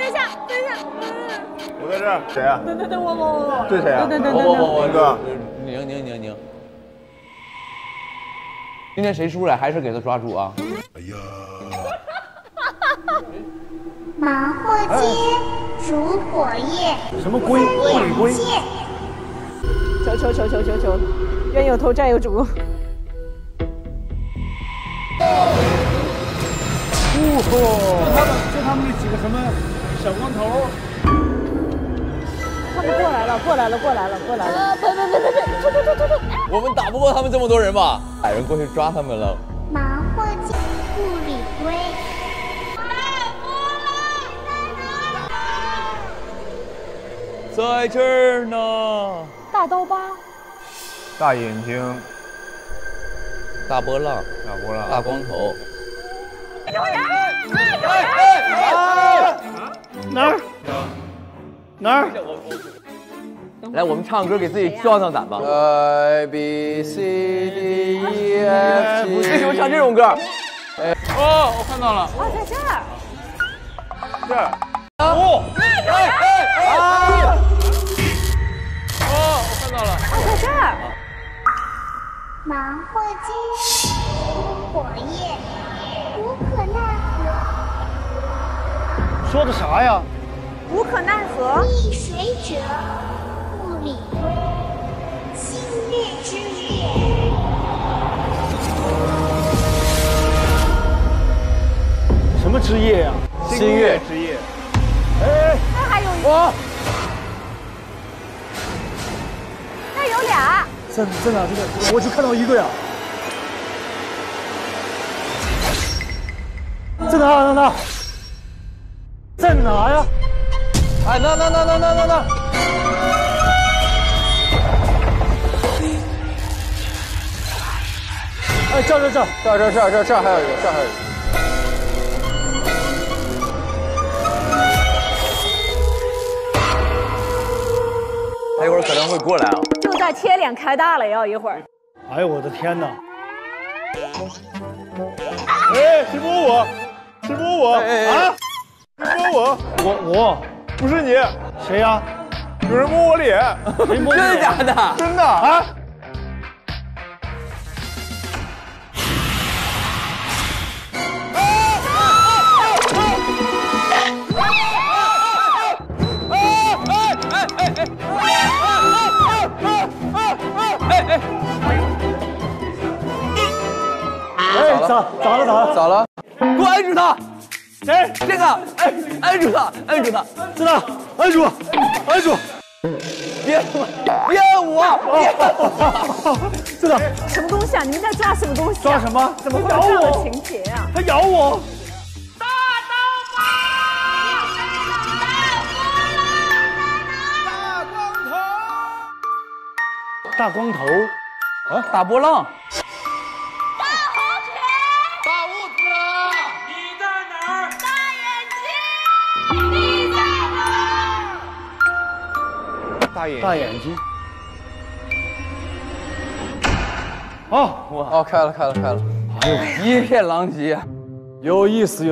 等一下，我在这儿，谁啊？等我，对谁啊？我哥，宁，今天谁出来还是给他抓住啊！哎呀，麻或接竹果叶，什么龟？龟？求！冤有头债有主。 就他们这几个什么小光头，他们过来了！别！冲！我们打不过他们这么多人吧？派人过去抓他们了。麻或接故里归。在这儿呢。大刀疤。大眼睛。大波浪。大光头。 哪儿？来，我们唱歌给自己壮壮胆吧。A B C D E F G。为什么唱这种歌？哦，我看到了。哦，在这儿。这儿。哦。哦，我看到了。哦，在这儿。麻或接火焰。 无可奈何，说的啥呀？无可奈何。逆水者不理归，侵略之日。什么之夜呀？新月之夜。哎，那还有一个。那有俩。在哪？我就看到一个呀。 在哪呀？哎，那！哎，这儿还有一个，他一会儿可能会过来啊！就在贴脸开大了，要一会儿。哎呦我的天哪！哎，直播我！ 直播我啊！直播我，我不是你，谁呀？有人摸我脸，真的假的？真的啊！咋了？ 给我摁住他！谁？这个，摁住他！知道？摁住！别我！知道？什么东西啊？你们在抓什么东西？抓什么？怎么会有这样的情节啊？他咬我！大刀疤！大光头！啊！大波浪！ 大眼睛，哦，哇，开了，哎呦，一片狼藉，有意思。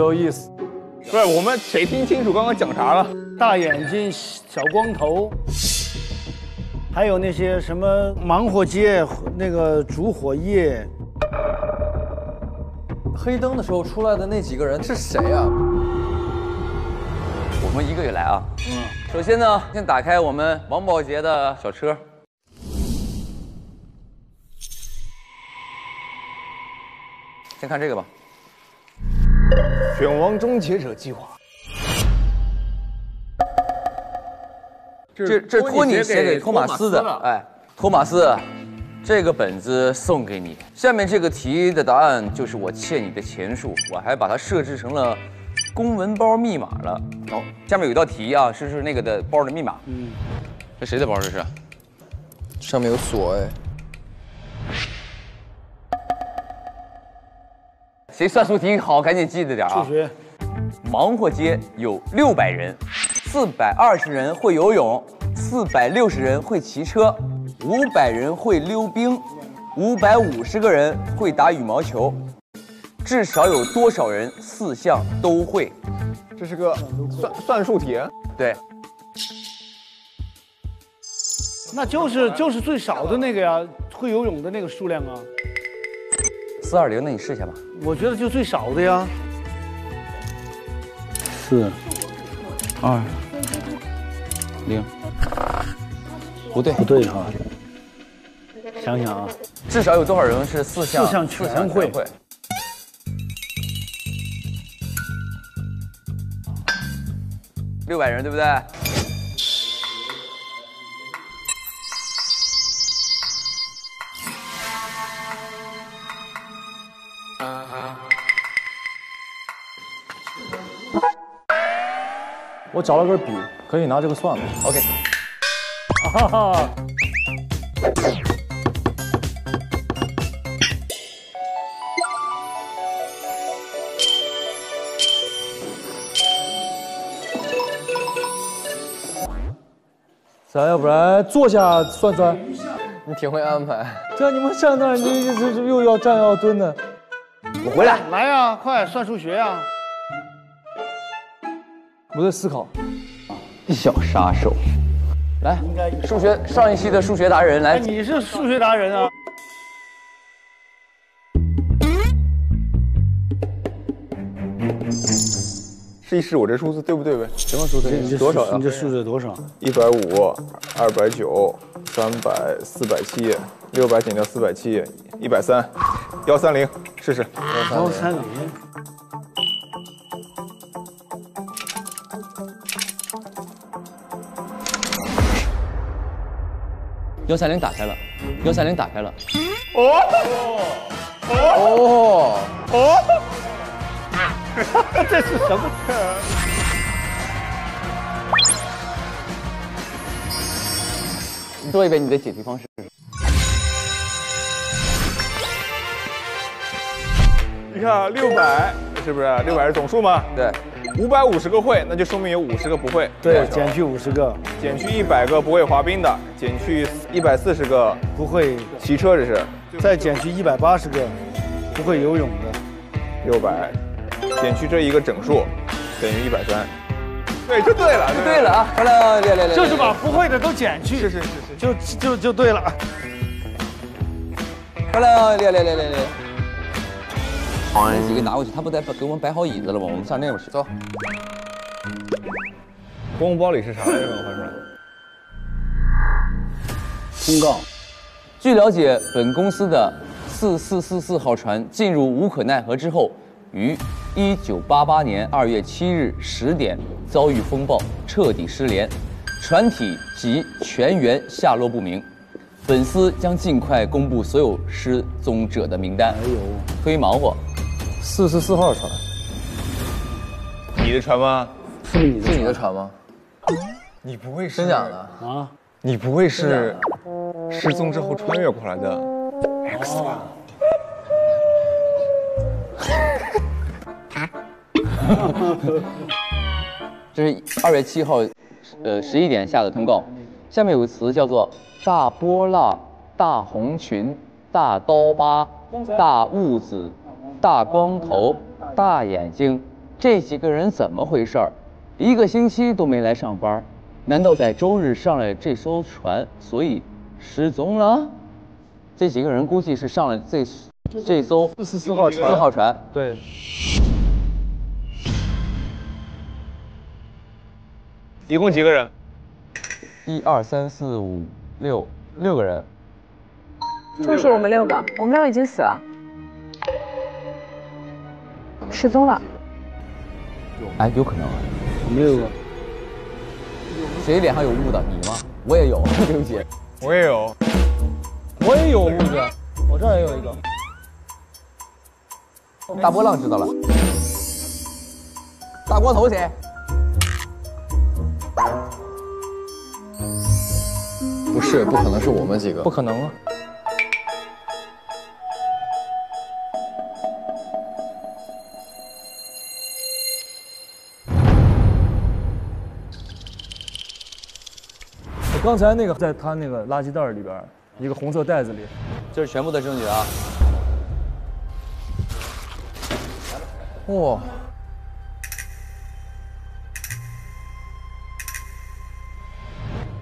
不是，我们谁听清楚刚刚讲啥了？大眼睛，小光头，还有那些什么芒火街，那个烛火夜。黑灯的时候出来的那几个人是谁啊？我们一个一个来啊。嗯。 首先呢，先打开我们王宝杰的小车。先看这个吧。选王终结者计划。这托尼写给托马斯的，哎，托马斯，这个本子送给你。下面这个题的答案就是我欠你的钱数，我还把它设置成了。 公文包密码了，好，下面有一道题啊，是那个的包的密码。嗯，这谁的包这是？上面有锁哎。谁算数题好，赶紧记着点啊。数学。忙活街有600人，420人会游泳，460人会骑车，500人会溜冰，550个人会打羽毛球。 至少有多少人4项都会？这是个算术题，对，那就是最少的那个呀，会游泳的那个数量啊。420，那你试一下吧。我觉得就最少的呀。420，不对哈。 想想啊，至少有多少人是四项全会？600人，对不对？我找了根笔，可以拿这个算了。OK。哈哈。 咱要不然坐下算算，你挺会安排。这你们站那儿，你这又要站又要蹲的。我回来，来呀、啊，快算数学呀、啊！我在思考。小杀手，来，数学上一期的数学达人来、哎。你是数学达人啊！试一试我这数字对不对呗？什么数字？多少呀？你这数字多少？150、290、300、470、600减掉470，130，130，试试。130。130打开了，130打开了。哦。 这是什么事儿？你说一遍你的解题方式。你看600是不是？600是总数吗？对。550个会，那就说明有50个不会。对，减去50个，减去100个不会滑冰的，减去140个不会骑车，这是。再减去180个不会游泳的。600。 减去这一个整数，等于130。对，就对了，就对了啊！来，就是把不会的都减去，是，就对了。来，这几个拿过去，他不得给我们摆好椅子了吗？我们上那边去，走。公文包里是啥来着？我翻出来。公告。据了解，本公司的4444号船进入无可奈何之后。 于1988年2月7日10点遭遇风暴，彻底失联，船体及全员下落不明。本司将尽快公布所有失踪者的名单。哎呦，推忙活，44号船，你的船吗？是你的，是你的船吗？你不会是真假的啊？你不会是失踪之后穿越过来的 X 吧？ 这是2月7号，11点下的通告。下面有个词叫做“大波浪”、“大红裙”、“大刀疤”、“大痦子”、“大光头”、“大眼睛”，这几个人怎么回事儿？一个星期都没来上班，难道在周日上来这艘船，所以失踪了？这几个人估计是上了这艘44号船。对。 一共几个人？1、2、3、4、5、6，6个人。就是我们6个，我们6个已经死了，失踪了。哎，有可能啊，我们6个。谁脸上有痦子？你吗？我也有，对不起。我也有，我也有痦子，我这儿也有一个。大波浪知道了。大光头谁？ 不是，不可能是我们几个，不可能啊！我刚才那个在他那个垃圾袋里边，一个红色袋子里，这是全部的证据啊！哇！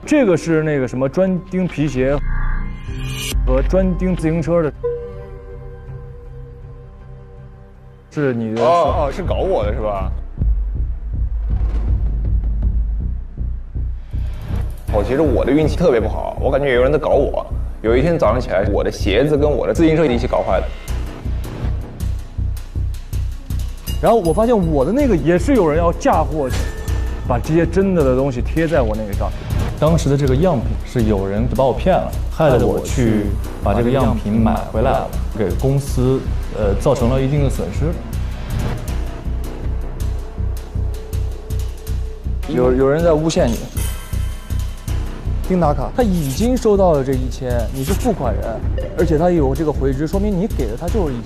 这个是那个什么专钉皮鞋和专钉自行车的，是你的哦哦，是搞我的是吧？其实我的运气特别不好，我感觉有人在搞我。有一天早上起来，我的鞋子跟我的自行车一起搞坏了。 然后我发现我的那个也是有人要嫁祸，把这些真的的东西贴在我那个上面。当时的这个样品是有人把我骗了，害得我去把这个样品买回来了，给公司造成了一定的损失。有人在诬陷你，丁达卡他已经收到了这1000，你是付款人，而且他有这个回执，说明你给的他就是1000。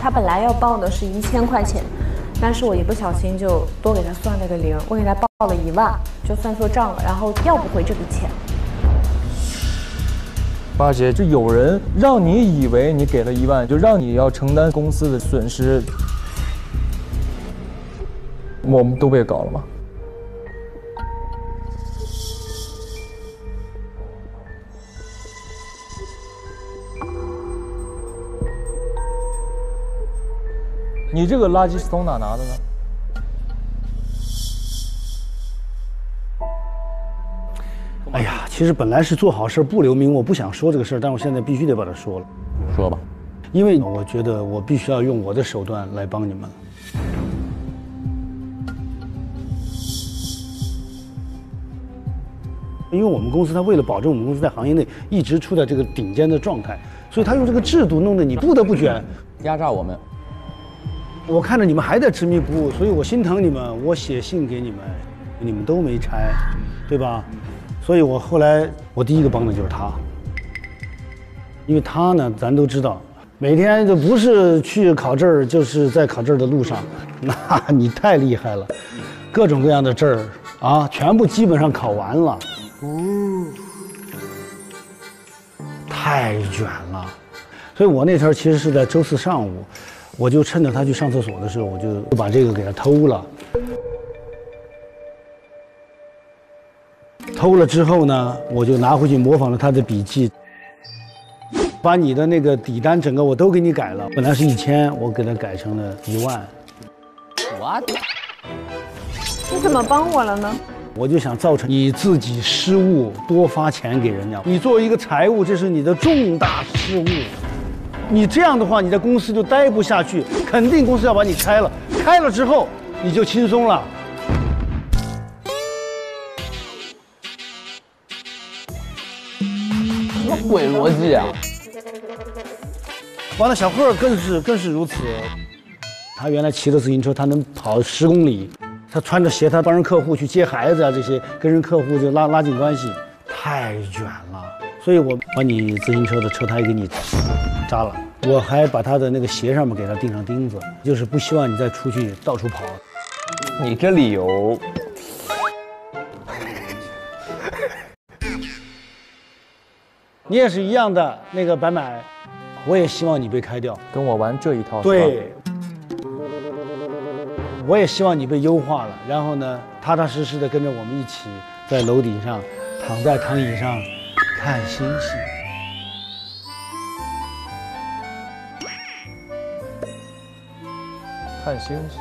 他本来要报的是1000块钱，但是我一不小心就多给他算了个0，我给他报了1万，就算错账了，然后要不回这笔钱。八姐，就有人让你以为你给了1万，就让你要承担公司的损失。我们都被搞了吗？你这个垃圾是从哪拿的呢？哎呀，其实本来是做好事不留名，我不想说这个事儿，但我现在必须得把它说了。说吧，因为我觉得我必须要用我的手段来帮你们。因为我们公司，他为了保证我们公司在行业内一直处在这个顶尖的状态，所以他用这个制度弄得你不得不卷，压榨我们。 我看着你们还在执迷不悟，所以我心疼你们，我写信给你们，你们都没拆，对吧？所以我后来我第一个帮的就是他，因为他呢，咱都知道，每天就不是去考证，就是在考证的路上，那你太厉害了，各种各样的证啊，全部基本上考完了，哦，太卷了，所以我那天其实是在周四上午。 我就趁着他去上厕所的时候，我就把这个给他偷了。偷了之后呢，我就拿回去模仿了他的笔记，把你的那个底单整个我都给你改了。本来是1000，我给他改成了1万。What？ 你怎么帮我了呢？我就想造成你自己失误，多发钱给人家。你作为一个财务，这是你的重大失误。 你这样的话，你在公司就待不下去，肯定公司要把你开了。开了之后，你就轻松了。什么鬼逻辑啊！完了，小贺更是如此。他原来骑着自行车，他能跑10公里。他穿着鞋，他帮人客户去接孩子啊，这些跟人客户就拉近关系，太卷了。所以我把你自行车的车胎给你。 扎了，我还把他的那个鞋上面给他钉上钉子，就是不希望你再出去到处跑。你这理由，你也是一样的。那个白买，我也希望你被开掉，跟我玩这一套。对，我也希望你被优化了，然后呢，踏踏实实的跟着我们一起在楼顶上，躺在躺椅上看星星。 看星星。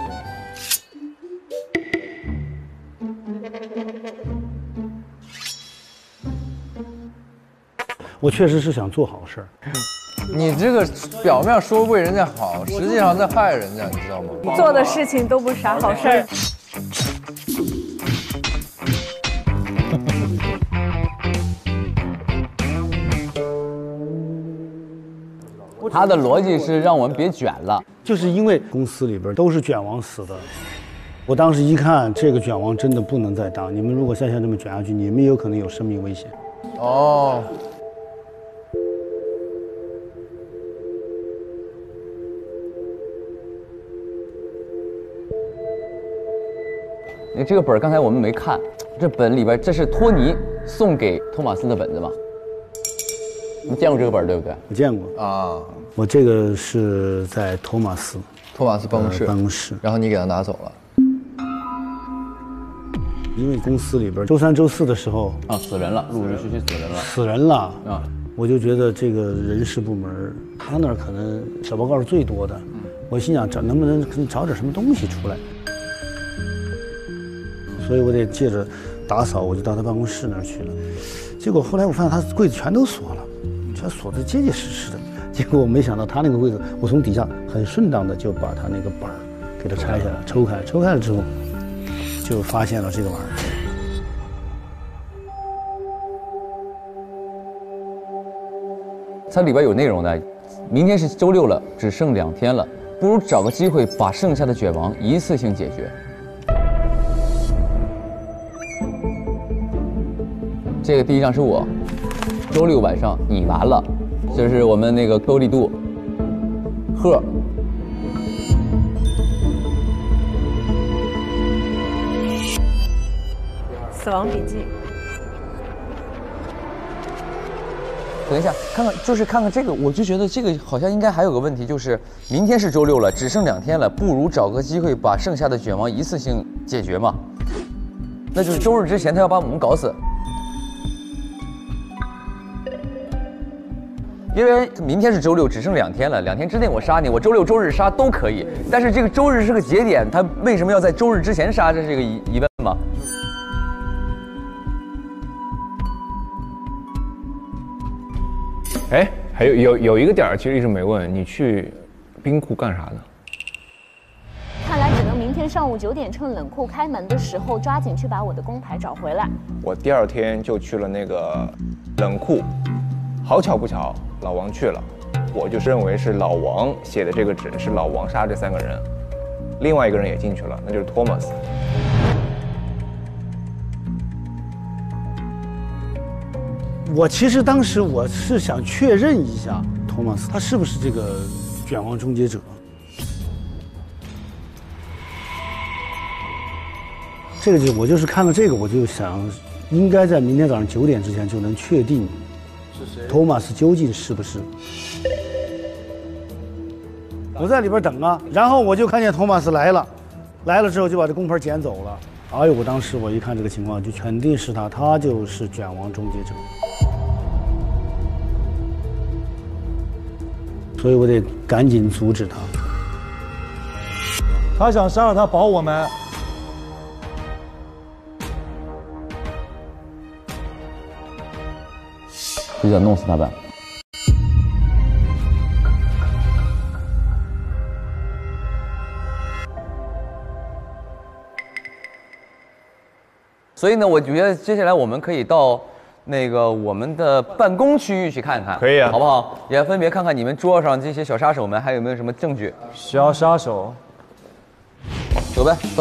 我确实是想做好事儿。你这个表面说为人家好，实际上在害人家，你知道吗？你做的事情都不是啥好事儿。他的逻辑是让我们别卷了。 就是因为公司里边都是卷王死的，我当时一看这个卷王真的不能再当，你们如果再像这么卷下去，你们有可能有生命危险。哦。你这个本儿刚才我们没看，这本里边这是托尼送给托马斯的本子吗？你见过这个本对不对？我见过啊。 我这个是在托马斯办公室，然后你给他拿走了。因为公司里边周三、周四的时候啊，死人了，陆陆续续死人了，死人了啊！我就觉得这个人事部门，他那儿可能小报告是最多的。我心想，能不能找点什么东西出来？所以我得借着打扫，我就到他办公室那儿去了。结果后来我发现他柜子全都锁了，全锁得结结实实的。结果我没想到他那个柜子，我从底下很顺当的就把他那个板儿给他拆下来，抽开，抽开了之后。 就发现了这个玩意儿，它里边有内容的。明天是周六了，只剩2天了，不如找个机会把剩下的卷王一次性解决。这个第一张是我，周六晚上你完了，这是我们那个高力度，贺。 死亡笔记。等一下，看看就是看看这个，我就觉得这个好像应该还有个问题，就是明天是周六了，只剩2天了，不如找个机会把剩下的卷王一次性解决嘛。那就是周日之前他要把我们搞死，因为明天是周六，只剩2天了，2天之内我杀你，我周六周日杀都可以，但是这个周日是个节点，他为什么要在周日之前杀？这是一个疑问嘛？ 哎，还有一个点儿，其实一直没问你去冰库干啥呢？看来只能明天上午9点，趁冷库开门的时候，抓紧去把我的工牌找回来。我第2天就去了那个冷库，好巧不巧，老王去了，我就是认为是老王写的这个指是老王杀这3个人，另外一个人也进去了，那就是托马斯。 我其实当时我是想确认一下托马斯他是不是这个卷王终结者。这个就我就是看了这个，我就想应该在明天早上9点之前就能确定托马斯究竟是不是。我在里边等啊，然后我就看见托马斯来了，来了之后就把这工牌捡走了。哎呦，我当时我一看这个情况，就肯定是他，他就是卷王终结者。 所以我得赶紧阻止他。他想杀了他保我们。就想弄死他呗。所以呢，我觉得接下来我们可以到。 那个我们的办公区域去看看，可以啊，好不好？也分别看看你们桌上这些小杀手们还有没有什么证据。小杀手，走呗，走。